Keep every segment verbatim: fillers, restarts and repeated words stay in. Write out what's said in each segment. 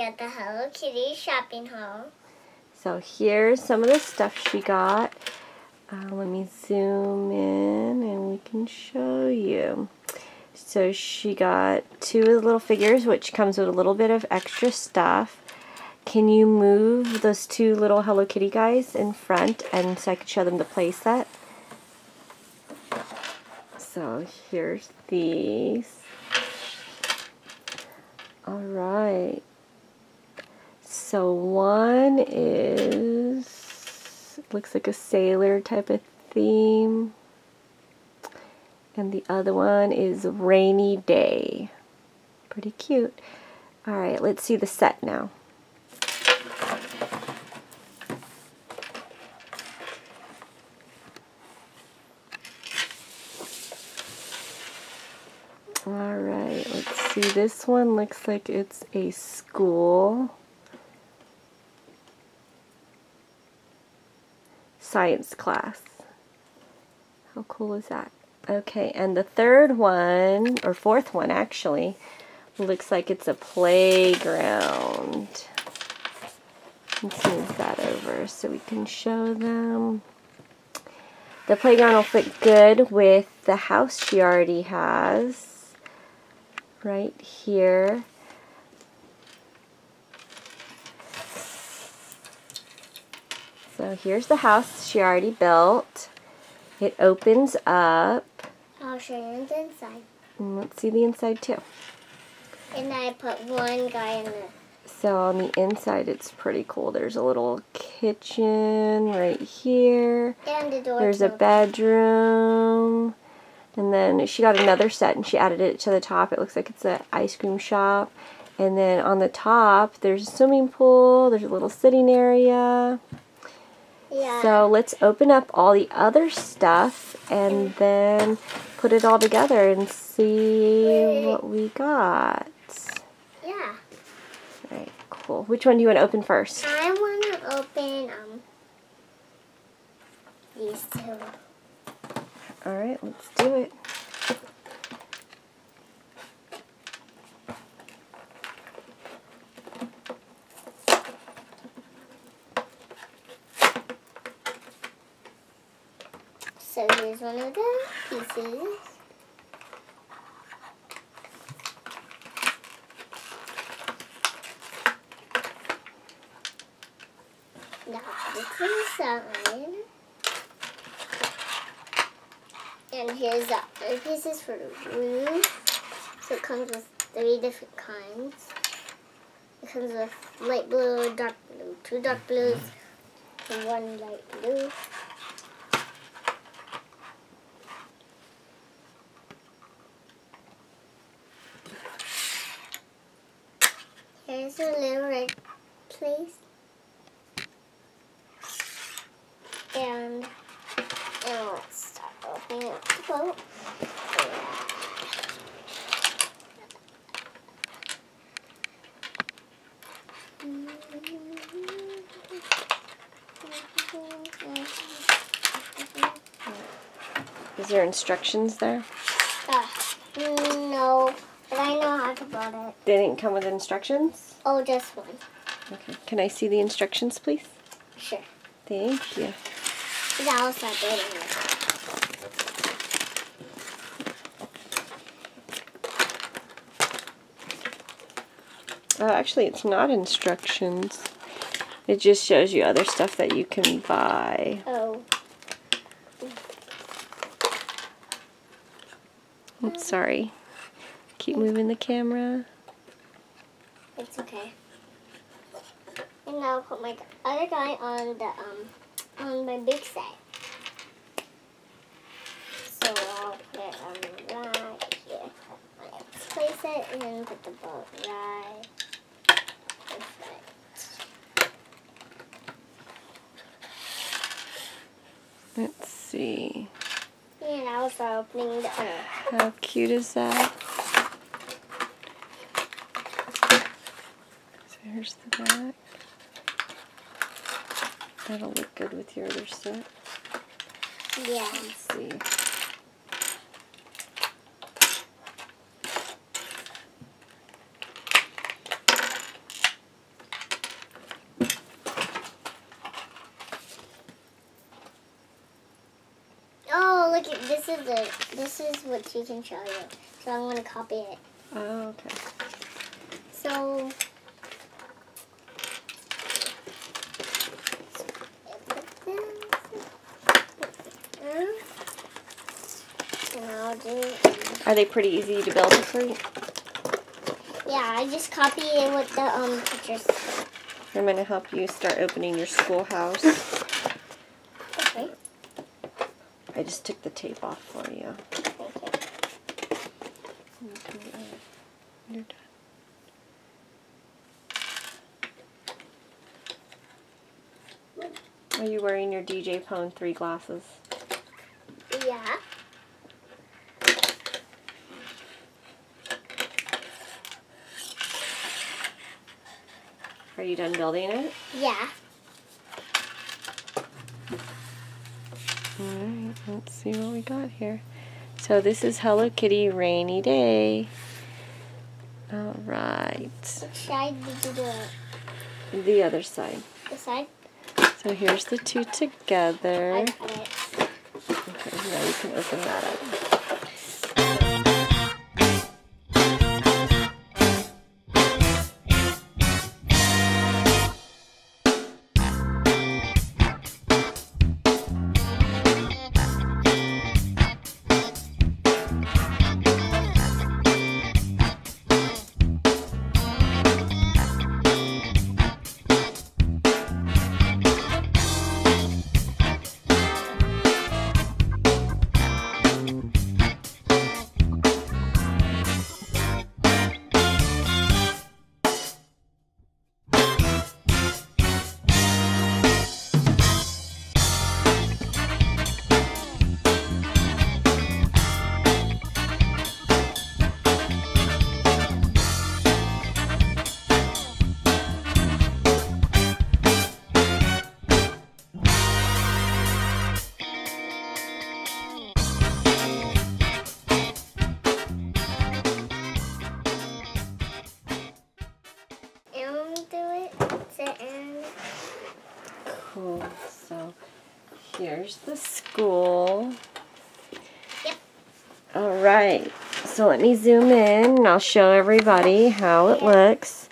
got the Hello Kitty shopping haul. So here's some of the stuff she got. Uh, let me zoom in and we can show you. So she got two of the little figures, which comes with a little bit of extra stuff. Can you move those two little Hello Kitty guys in front and so I can show them the playset? So here's these. Alright. So one is, looks like a sailor type of theme. And the other one is Rainy Day. Pretty cute. Alright, let's see the set now. Alright, let's see. This one looks like it's a school. Science class. How cool is that? Okay, and the third one, or fourth one actually, looks like it's a playground. Let's move that over so we can show them. The playground will fit good with the house she already has right here. So here's the house she already built. It opens up. I'll show you the inside. And let's see the inside too. And I put one guy in there. So on the inside it's pretty cool. There's a little kitchen right here. And the door. There's a bedroom. And then she got another set and she added it to the top. It looks like it's an ice cream shop. And then on the top there's a swimming pool. There's a little sitting area. Yeah. So let's open up all the other stuff and then put it all together and see Wait. what we got. Yeah. All right, cool. Which one do you want to open first? I want to open um, these two. All right, let's do it. So here's one of the pieces. Now this is inside. And here's the other pieces for the roof. So it comes with three different kinds. It comes with light blue, dark blue, two dark blues, and one light blue. Here's a little red place, and, and let's start opening up the boat. Is there instructions there? Uh, no. But I know how to build it. They didn't come with instructions? Oh, just one. Okay. Can I see the instructions, please? Sure. Thank you. Yeah, I'll start building it. Oh, actually, it's not instructions. It just shows you other stuff that you can buy. Oh. I'm sorry. Keep moving the camera. It's okay. And now I'll put my other guy on the um on my big side. So I'll put it on right here. Let's place it and then put the boat right in front. Let's see. And I'll start opening the other. How cute is that? Here's the back. That'll look good with your other set. Yeah. Let's see. is the this is what she can show you. So I'm gonna copy it. Oh, okay. So are they pretty easy to build for you? Yeah, I just copied it with the um pictures. I'm gonna help you start opening your schoolhouse. Okay. I just took the tape off for you. Thank you. You're done. Are you wearing your D J Pone three glasses? Yeah. Are you done building it? Yeah. Alright, let's see what we got here. So this is Hello Kitty Rainy Day. Alright. Which side did you do it? The other side. This side? So here's the two together. I got it. Okay, now you can open that up. Cool. So here's the school. Yep. All right. So let me zoom in and I'll show everybody how it looks.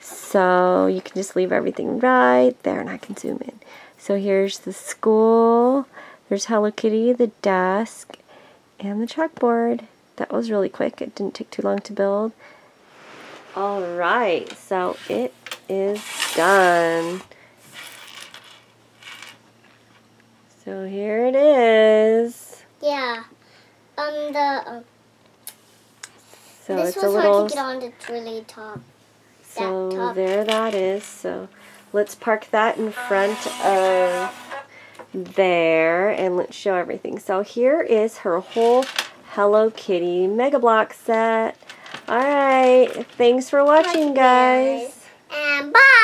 So you can just leave everything right there and I can zoom in. So here's the school. There's Hello Kitty, the desk, and the chalkboard. That was really quick. It didn't take too long to build. All right. So it is done. So here it is. Yeah. Um the um, so this it's was a little, hard to get on the really top. So that top. There that is. So let's park that in front of there and let's show everything. So here is her whole Hello Kitty Mega Block set. All right. Thanks for watching, guys. And bye.